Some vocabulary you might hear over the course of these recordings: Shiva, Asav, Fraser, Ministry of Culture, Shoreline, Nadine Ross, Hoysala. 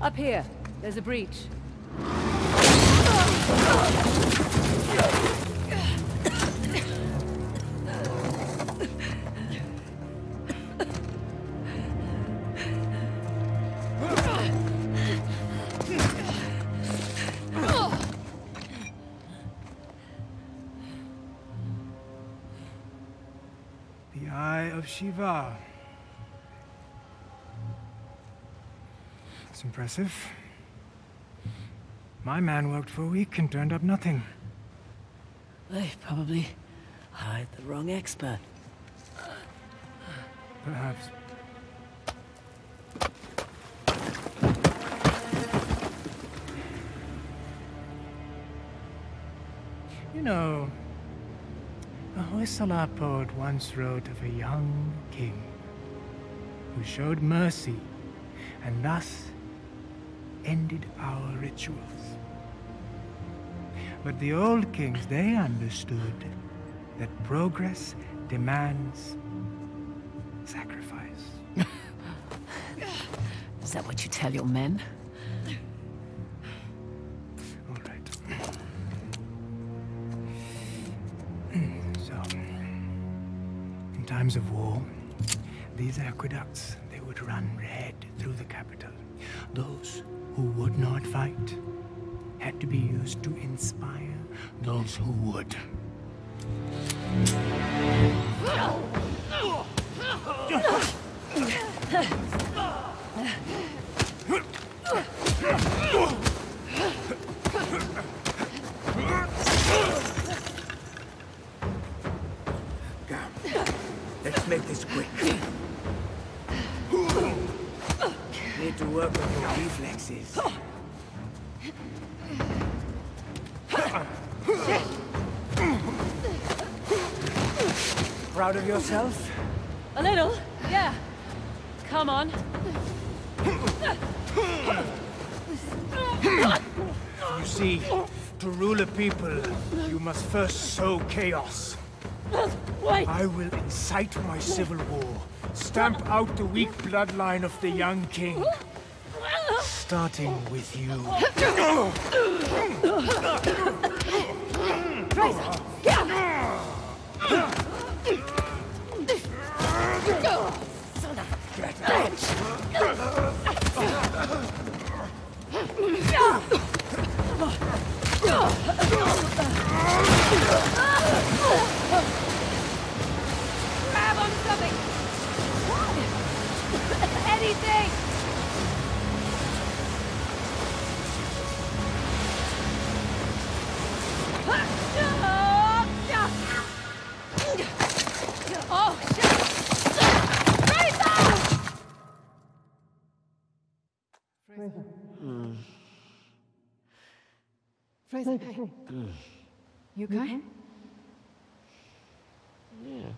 Up here, there's a breach. The Eye of Shiva. It's impressive. My man worked for a week and turned up nothing. They probably hired the wrong expert. Perhaps. You know, a Hoysala poet once wrote of a young king who showed mercy and thus ended our rituals. But the old kings, they understood that progress demands sacrifice. Is that what you tell your men? All right. So, in times of war, these aqueducts, they would run red through the capital. Those who would not fight had to be used to inspire those who would. Come, let's make this quick. Need to work on your reflexes. Proud of yourself? A little, yeah. Come on. You see, to rule a people, you must first sow chaos. Wait. I will incite my civil war, stamp out the weak bloodline of the young king. Starting with you. Fraser, get up! Go! Son of a bitch! Grab on something! Anything! Fraser, hey. You okay? Yeah.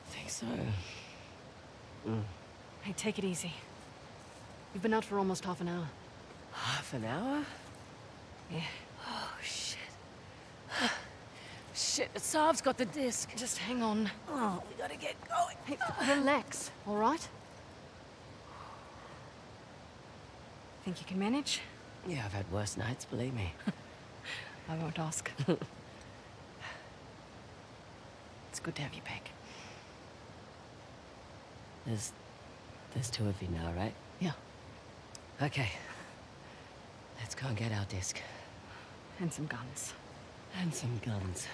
I think so. Hey, take it easy. You've been out for almost half an hour. Half an hour? Yeah. Oh, shit. Shit, Asav's got the disc. Just hang on. Oh, we gotta get going. Hey, relax, all right? Think you can manage? Yeah, I've had worse nights, believe me. I won't ask. It's good to have you back. There's two of you now, right? Yeah. Okay. Let's go and get our disc. And some guns. And some guns.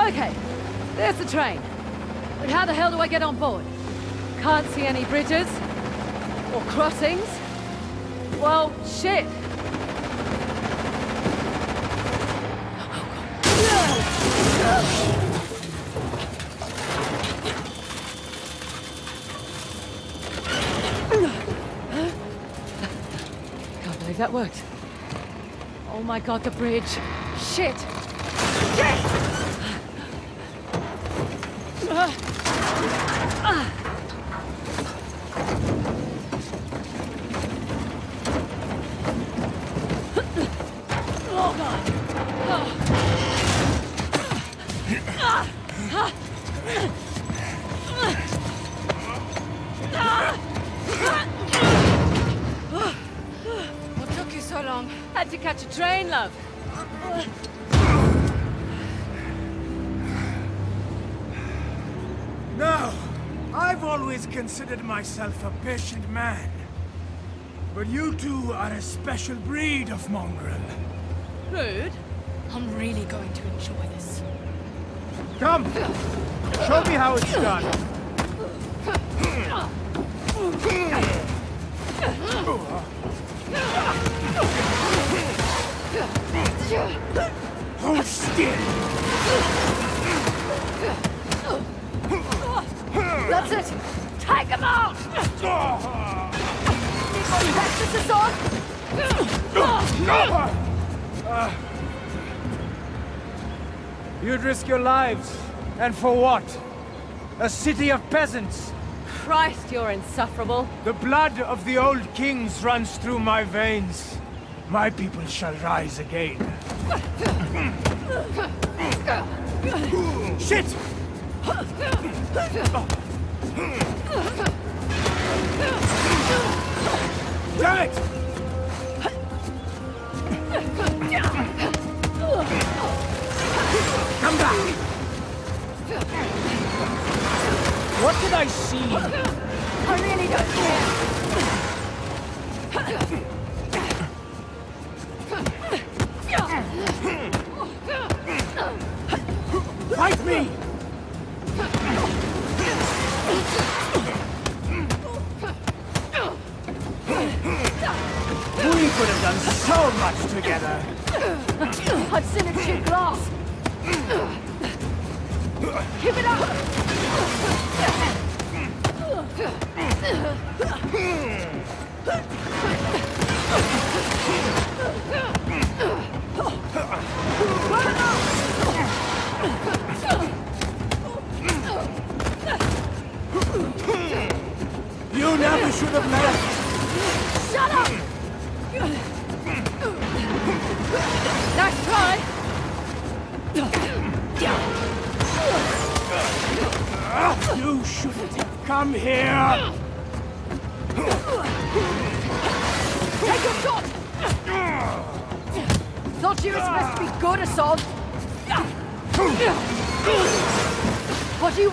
Okay, there's the train. But how the hell do I get on board? Can't see any bridges or crossings. Well, shit. Can't believe that worked. Oh my god, the bridge. Shit. Shit! What took you so long? Had to catch a train, love. Now, I've always considered myself a patient man. But you two are a special breed of mongrel. Rude? I'm really going to enjoy this. Come! Show me how it's done. Hold still! That's it! Take him out! Practices on! You'd risk your lives. And for what? A city of peasants. Christ, you're insufferable. The blood of the old kings runs through my veins. My people shall rise again. Shit! Damn it! Come back! What did I see? I really don't care. Fight me! We could have done so much together. I've seen it through glass. Keep it up! You never should have left! Shut up! Nice try! You shouldn't have come here! Take your shot! Thought you were supposed to be good, Asav! What do you...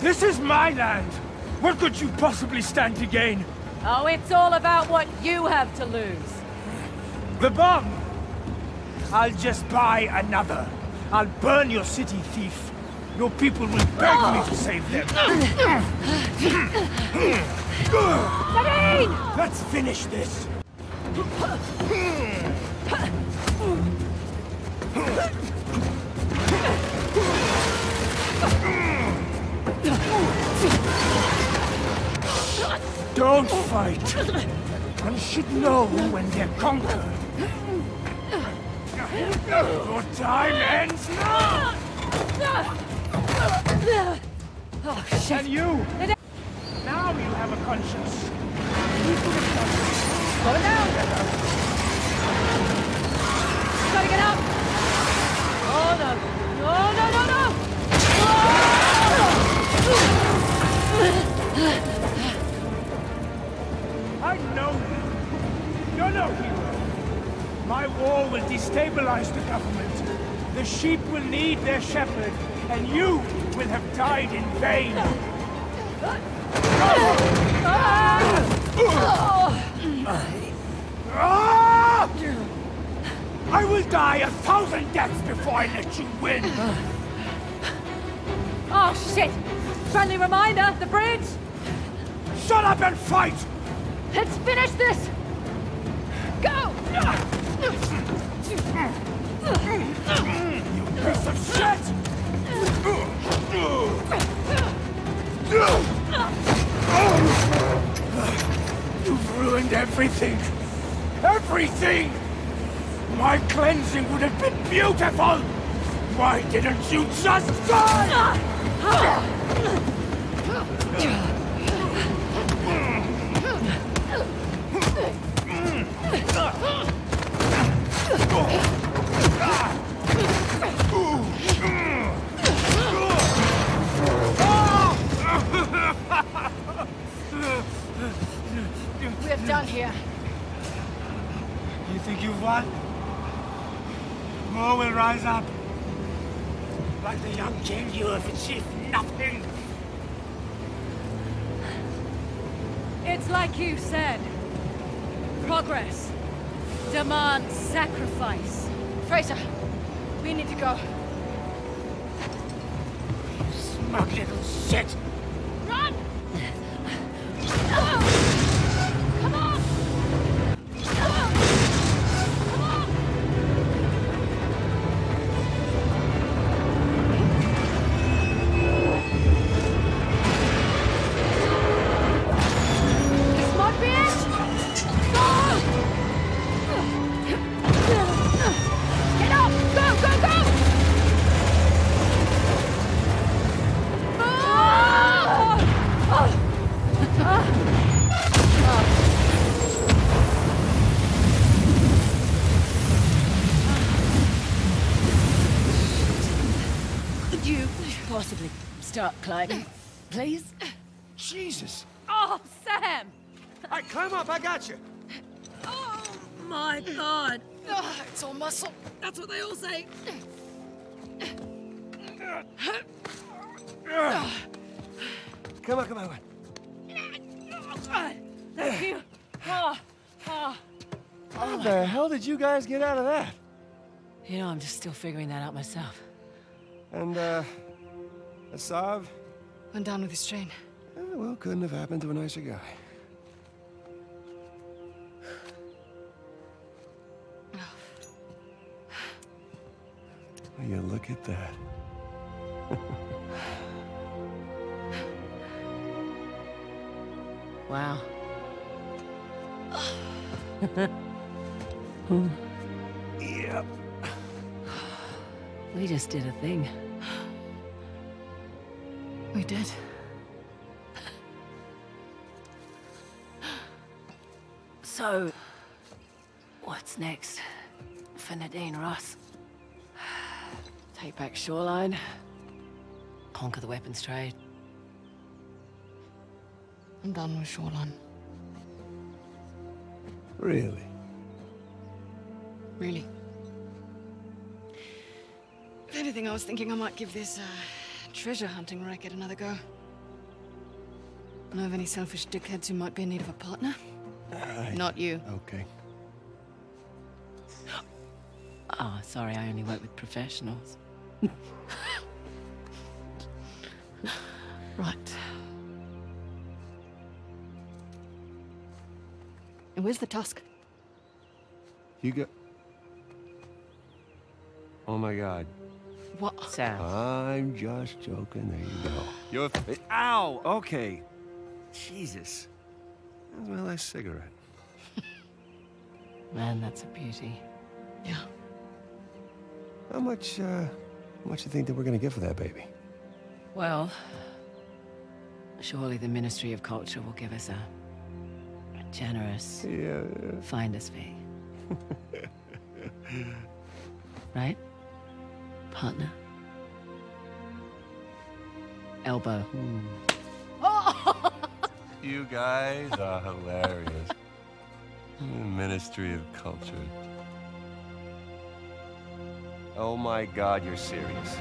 This is my land! What could you possibly stand to gain? Oh, it's all about what you have to lose. The bomb! I'll just buy another. I'll burn your city, thief. Your people will beg me to save them. Nadine! Let's finish this. Don't fight. One should know when they're conquered. Your time ends now! Oh, shit. And you! Now you have a conscience. Slow down! Gotta get up! Oh no! No, no, no, no! Oh! I know you. You're no hero. My war will destabilize the government. The sheep will need their shepherd, and you will have died in vain. I will die 1,000 deaths before I let you win. Oh, shit! Friendly reminder, the bridge! Shut up and fight! Let's finish this! Go! You piece of shit! You've ruined everything! Everything! My cleansing would have been beautiful! Why didn't you just die? More will rise up. Like the young king, you have achieved nothing. It's like you said. Progress demands sacrifice. Fraser, we need to go. Smug little shit! Run! No! Start climbing, please. Jesus! Oh, Sam! I climb up. I got you. Oh my God! Oh, it's all muscle. That's what they all say. Come on, come on. Thank you. How the hell did you guys get out of that? You know, I'm just still figuring that out myself. And Asav? Went down with his train. Oh, well, couldn't have happened to a nicer guy. Will you look at that? Wow. Yep. We just did a thing. We did. So, what's next for Nadine Ross? Take back Shoreline, conquer the weapons trade. I'm done with Shoreline. Really? Really. If anything, I was thinking I might give this, treasure hunting racket another go. Know of any selfish dickheads who might be in need of a partner? Not you. Okay. Oh, sorry, I only work with professionals. Right. And where's the tusk? You go. Oh my God. What? Sam. I'm just joking. There you go. You're ow! Okay. Jesus. That was my last cigarette. Man, that's a beauty. Yeah. How much do you think that we're gonna get for that baby? Well, surely the Ministry of Culture will give us a generous finder's fee. Right? Partner. Elbow. Oh! You guys are hilarious. The Ministry of Culture. Oh my God, you're serious.